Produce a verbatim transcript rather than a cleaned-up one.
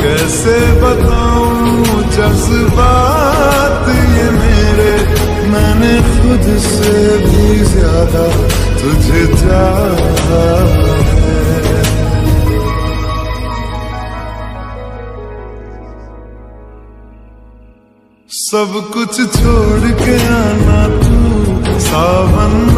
कैसे बताऊं जज्बात ये मेरे, मैंने खुद से भी ज्यादा तुझे चाहा है। सब कुछ छोड़ के आना तू सावन।